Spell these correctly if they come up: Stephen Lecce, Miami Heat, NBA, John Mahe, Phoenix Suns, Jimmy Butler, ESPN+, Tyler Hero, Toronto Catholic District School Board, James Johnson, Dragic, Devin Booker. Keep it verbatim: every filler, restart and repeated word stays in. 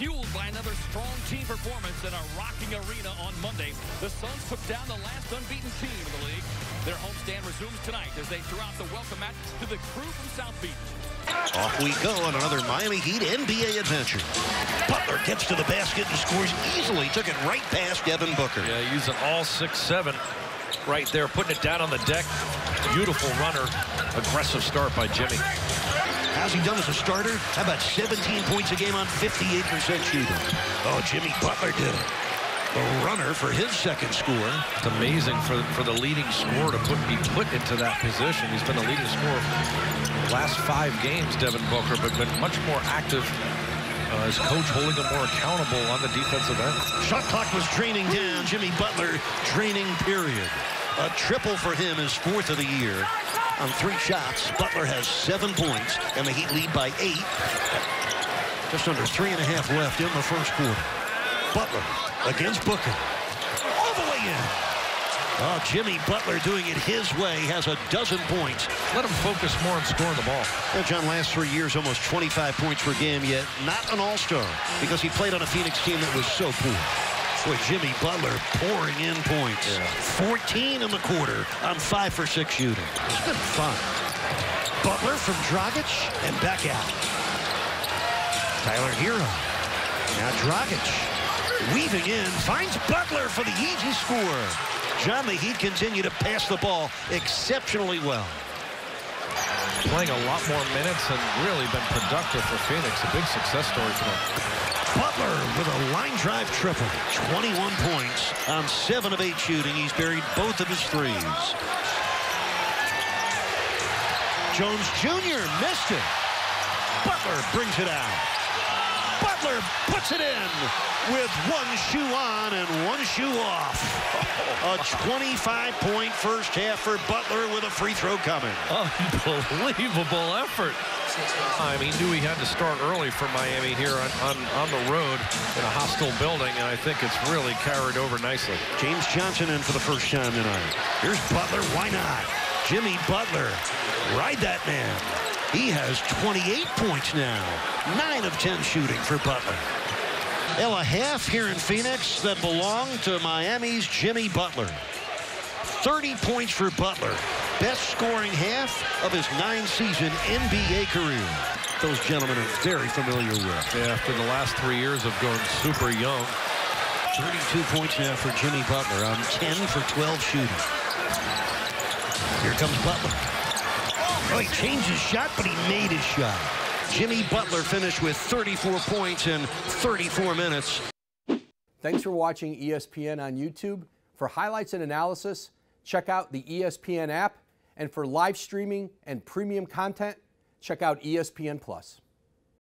fueled by another strong team performance in a rocking arena on Monday. The Suns took down the last unbeaten team in the league. Their homestand resumes tonight as they throw out the welcome mat to the crew from South Beach. Off we go on another Miami Heat N B A adventure. Butler gets to the basket and scores easily. Took it right past Devin Booker. Yeah, using all six seven right there, putting it down on the deck. Beautiful runner. Aggressive start by Jimmy. How's he done as a starter? How about seventeen points a game on fifty-eight percent shooting? Oh, Jimmy Butler did it. The runner for his second score. It's amazing for, for the leading scorer to put, be put into that position. He's been the leading scorer the last five games, Devin Booker, but been much more active uh, as coach, holding him more accountable on the defensive end. Shot clock was draining down. Jimmy Butler draining, period. A triple for him, his fourth of the year. On three shots, Butler has seven points, and the Heat lead by eight. Just under three and a half left in the first quarter. Butler against Booker. All the way in. Oh, Jimmy Butler doing it his way, has a dozen points. Let him focus more on scoring the ball. Well, John, last three years, almost twenty-five points per game, yet not an all-star because he played on a Phoenix team that was so poor. With Jimmy Butler pouring in points. Yeah. fourteen in the quarter on five for six shooting. It's been fun. Butler from Dragic and back out. Tyler Hero. Now Dragic weaving in, finds Butler for the easy score. John Mahe continue to pass the ball exceptionally well. Playing a lot more minutes and really been productive for Phoenix. A big success story for them. Butler with a line drive triple. twenty-one points on seven of eight shooting. He's buried both of his threes. Jones Junior missed it. Butler brings it out. Butler puts it in with one shoe on and one shoe off. A twenty-five point first half for Butler with a free throw coming. Unbelievable effort. I mean, he knew he had to start early for Miami here on, on, on the road in a hostile building, and I think it's really carried over nicely. James Johnson in for the first time tonight. Here's Butler. Why not? Jimmy Butler. Ride that man. He has twenty-eight points now. nine of ten shooting for Butler. Well, a half here in Phoenix that belonged to Miami's Jimmy Butler. thirty points for Butler. Best scoring half of his nine-season N B A career. Those gentlemen are very familiar with. Yeah, after the last three years of going super young. thirty-two points now for Jimmy Butler on ten for twelve shooting. Here comes Butler. Oh, he changed his shot, but he made his shot. Jimmy Butler finished with thirty-four points in thirty-four minutes. Thanks for watching E S P N on YouTube. For highlights and analysis, check out the E S P N app. And for live streaming and premium content, check out E S P N plus.